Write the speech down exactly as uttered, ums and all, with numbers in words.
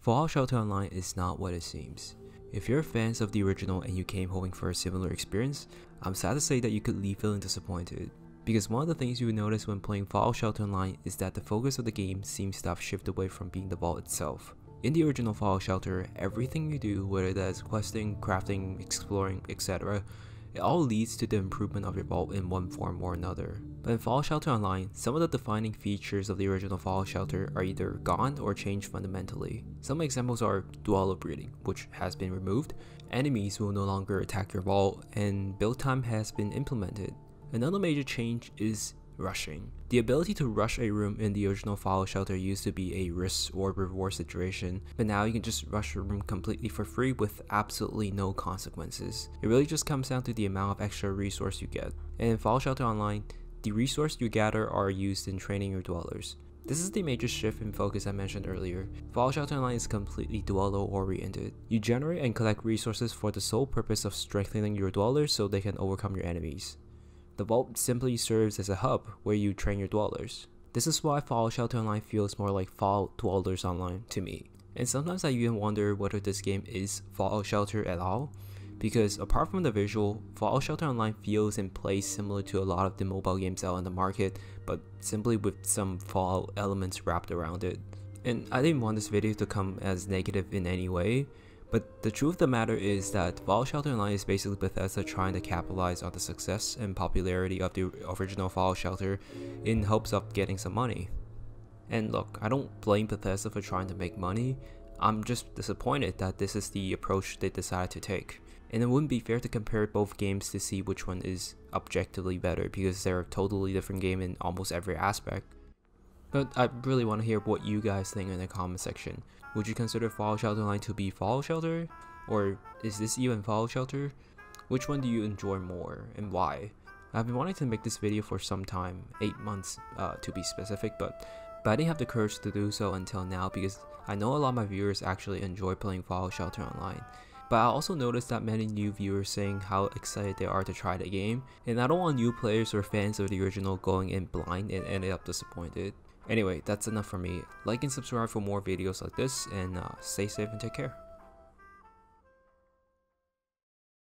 Fallout Shelter Online is not what it seems. If you're fans of the original and you came hoping for a similar experience, I'm sad to say that you could leave feeling disappointed. Because one of the things you would notice when playing Fallout Shelter Online is that the focus of the game seems to have shifted away from being the vault itself. In the original Fallout Shelter, everything you do, whether that is questing, crafting, exploring, et cetera, it all leads to the improvement of your vault in one form or another. But in Fallout Shelter Online, some of the defining features of the original Fallout Shelter are either gone or changed fundamentally. Some examples are dual breeding, which has been removed, enemies will no longer attack your vault, and build time has been implemented. Another major change is rushing. The ability to rush a room in the original Fallout Shelter used to be a risk or reward situation, but now you can just rush a room completely for free with absolutely no consequences. It really just comes down to the amount of extra resource you get. And in Fallout Shelter Online, the resources you gather are used in training your dwellers. This is the major shift in focus I mentioned earlier. Fallout Shelter Online is completely dweller-oriented. You generate and collect resources for the sole purpose of strengthening your dwellers so they can overcome your enemies. The vault simply serves as a hub where you train your dwellers. This is why Fallout Shelter Online feels more like Fallout Dwellers Online to me. And sometimes I even wonder whether this game is Fallout Shelter at all, because apart from the visual, Fallout Shelter Online feels and plays similar to a lot of the mobile games out on the market, but simply with some Fallout elements wrapped around it. And I didn't want this video to come as negative in any way, but the truth of the matter is that Fallout Shelter Online is basically Bethesda trying to capitalize on the success and popularity of the original Fallout Shelter in hopes of getting some money. And look, I don't blame Bethesda for trying to make money, I'm just disappointed that this is the approach they decided to take. And it wouldn't be fair to compare both games to see which one is objectively better because they're a totally different game in almost every aspect. But I really want to hear what you guys think in the comment section. Would you consider Fallout Shelter Online to be Fallout Shelter? Or is this even Fallout Shelter? Which one do you enjoy more and why? I've been wanting to make this video for some time, eight months uh, to be specific, but, but I didn't have the courage to do so until now because I know a lot of my viewers actually enjoy playing Fallout Shelter Online. But I also noticed that many new viewers saying how excited they are to try the game, and I don't want new players or fans of the original going in blind and ended up disappointed. Anyway, that's enough for me. Like and subscribe for more videos like this, and uh, stay safe and take care.